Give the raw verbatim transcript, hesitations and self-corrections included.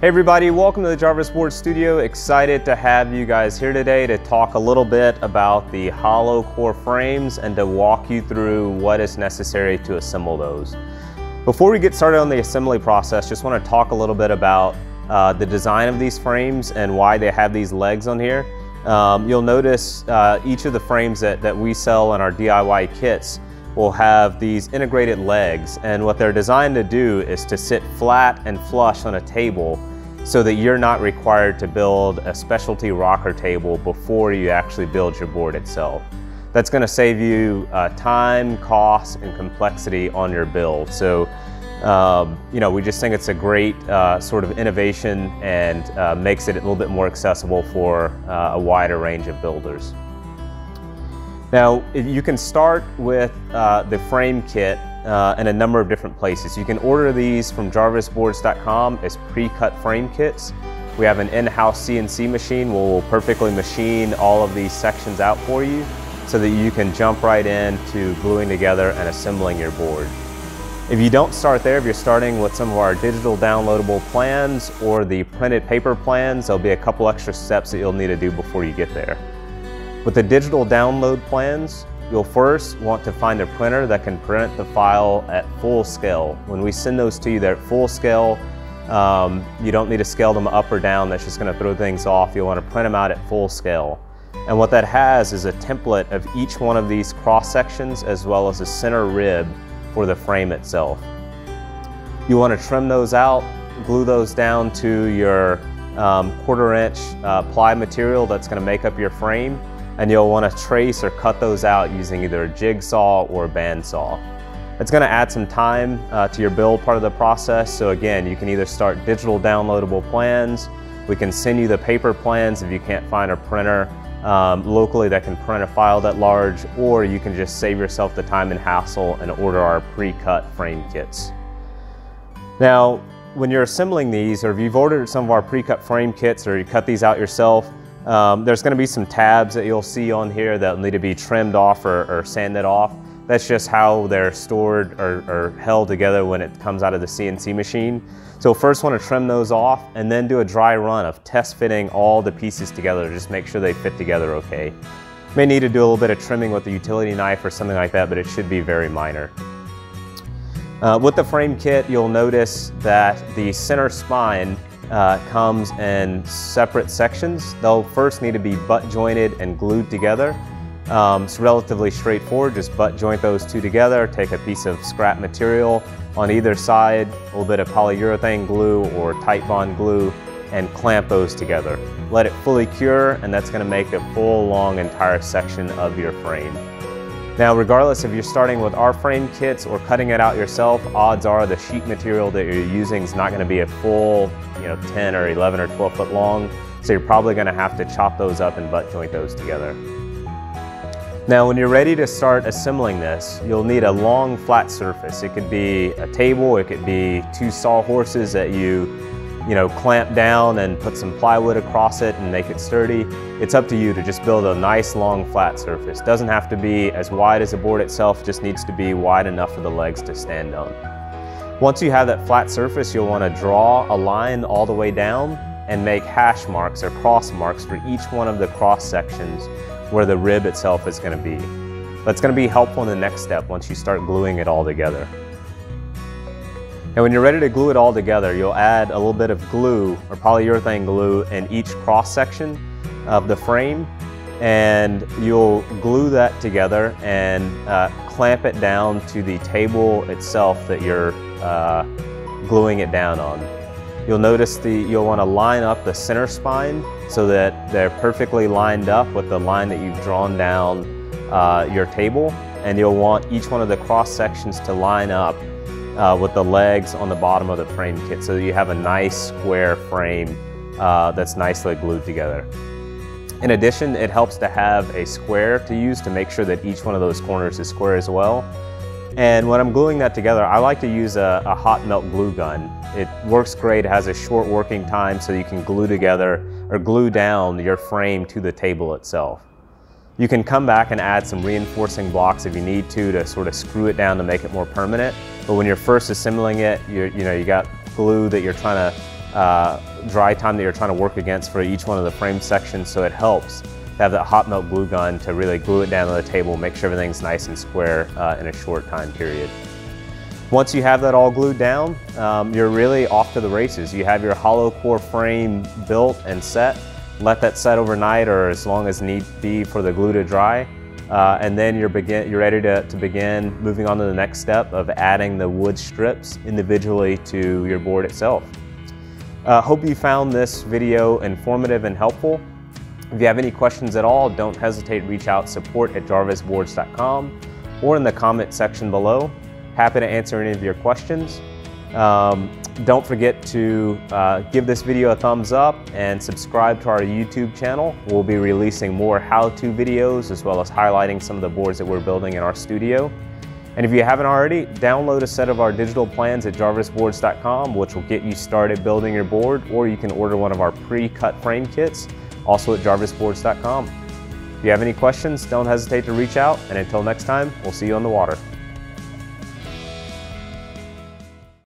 Hey everybody, welcome to the Jarvis Board Studio. Excited to have you guys here today to talk a little bit about the hollow core frames and to walk you through what is necessary to assemble those. Before we get started on the assembly process, just want to talk a little bit about uh, the design of these frames and why they have these legs on here. Um, you'll notice uh, each of the frames that, that we sell in our D I Y kits will have these integrated legs, and what they're designed to do is to sit flat and flush on a table so that you're not required to build a specialty rocker table before you actually build your board itself. That's going to save you uh, time, cost, and complexity on your build. So, um, you know, we just think it's a great uh, sort of innovation and uh, makes it a little bit more accessible for uh, a wider range of builders. Now, you can start with uh, the frame kit uh, in a number of different places. You can order these from jarvis boards dot com as pre-cut frame kits. We have an in-house C N C machine where we'll perfectly machine all of these sections out for you so that you can jump right into gluing together and assembling your board. If you don't start there, if you're starting with some of our digital downloadable plans or the printed paper plans, there'll be a couple extra steps that you'll need to do before you get there. With the digital download plans, you'll first want to find a printer that can print the file at full scale. When we send those to you, they're at full scale. Um, you don't need to scale them up or down. That's just going to throw things off. You'll want to print them out at full scale. And what that has is a template of each one of these cross sections as well as a center rib for the frame itself. You want to trim those out, glue those down to your um, quarter inch uh, ply material that's going to make up your frame. And you'll want to trace or cut those out using either a jigsaw or a bandsaw. It's going to add some time uh, to your build part of the process. So again, you can either start digital downloadable plans, we can send you the paper plans if you can't find a printer um, locally that can print a file that large, or you can just save yourself the time and hassle and order our pre-cut frame kits. Now, when you're assembling these, or if you've ordered some of our pre-cut frame kits or you cut these out yourself, Um, there's going to be some tabs that you'll see on here that will need to be trimmed off or, or sanded off. That's just how they're stored or, or held together when it comes out of the C N C machine. So first want to trim those off and then do a dry run of test fitting all the pieces together. Just make sure they fit together okay. May need to do a little bit of trimming with a utility knife or something like that, but it should be very minor. Uh, with the frame kit, you'll notice that the center spine Uh, comes in separate sections. They'll first need to be butt jointed and glued together. Um, it's relatively straightforward, just butt joint those two together, take a piece of scrap material on either side, a little bit of polyurethane glue or Titebond glue, and clamp those together. Let it fully cure, and that's going to make a full long entire section of your frame. Now, regardless if you're starting with our frame kits or cutting it out yourself, odds are the sheet material that you're using is not going to be a full, you know, ten or eleven or twelve foot long. So you're probably going to have to chop those up and butt joint those together. Now, when you're ready to start assembling this, you'll need a long flat surface. It could be a table, it could be two sawhorses that you you know, clamp down and put some plywood across it and make it sturdy. It's up to you to just build a nice long flat surface. Doesn't have to be as wide as the board itself, just needs to be wide enough for the legs to stand on. Once you have that flat surface, you'll want to draw a line all the way down and make hash marks or cross marks for each one of the cross sections where the rib itself is going to be. That's going to be helpful in the next step once you start gluing it all together. And when you're ready to glue it all together, you'll add a little bit of glue or polyurethane glue in each cross section of the frame, and you'll glue that together and uh, clamp it down to the table itself that you're uh, gluing it down on. You'll notice the you'll want to line up the center spine so that they're perfectly lined up with the line that you've drawn down uh, your table, and you'll want each one of the cross sections to line up Uh, with the legs on the bottom of the frame kit so that you have a nice square frame uh, that's nicely glued together. In addition, it helps to have a square to use to make sure that each one of those corners is square as well. And when I'm gluing that together, I like to use a, a hot melt glue gun. It works great, it has a short working time so you can glue together or glue down your frame to the table itself. You can come back and add some reinforcing blocks if you need to to sort of screw it down to make it more permanent. But when you're first assembling it, you're, you know, you got glue that you're trying to uh, dry time that you're trying to work against for each one of the frame sections, so it helps to have that hot melt glue gun to really glue it down to the table, make sure everything's nice and square uh, in a short time period. Once you have that all glued down, um, you're really off to the races. You have your hollow core frame built and set. Let that set overnight or as long as need be for the glue to dry. Uh, and then you're, begin you're ready to, to begin moving on to the next step of adding the wood strips individually to your board itself. Uh, hope you found this video informative and helpful. If you have any questions at all, don't hesitate to reach out support at jarvis boards dot com or in the comment section below. Happy to answer any of your questions. Um, don't forget to uh, give this video a thumbs up and subscribe to our YouTube channel. We'll be releasing more how-to videos as well as highlighting some of the boards that we're building in our studio. And if you haven't already, download a set of our digital plans at jarvis boards dot com, which will get you started building your board, or you can order one of our pre-cut frame kits, also at jarvis boards dot com. If you have any questions, don't hesitate to reach out, and until next time, we'll see you on the water.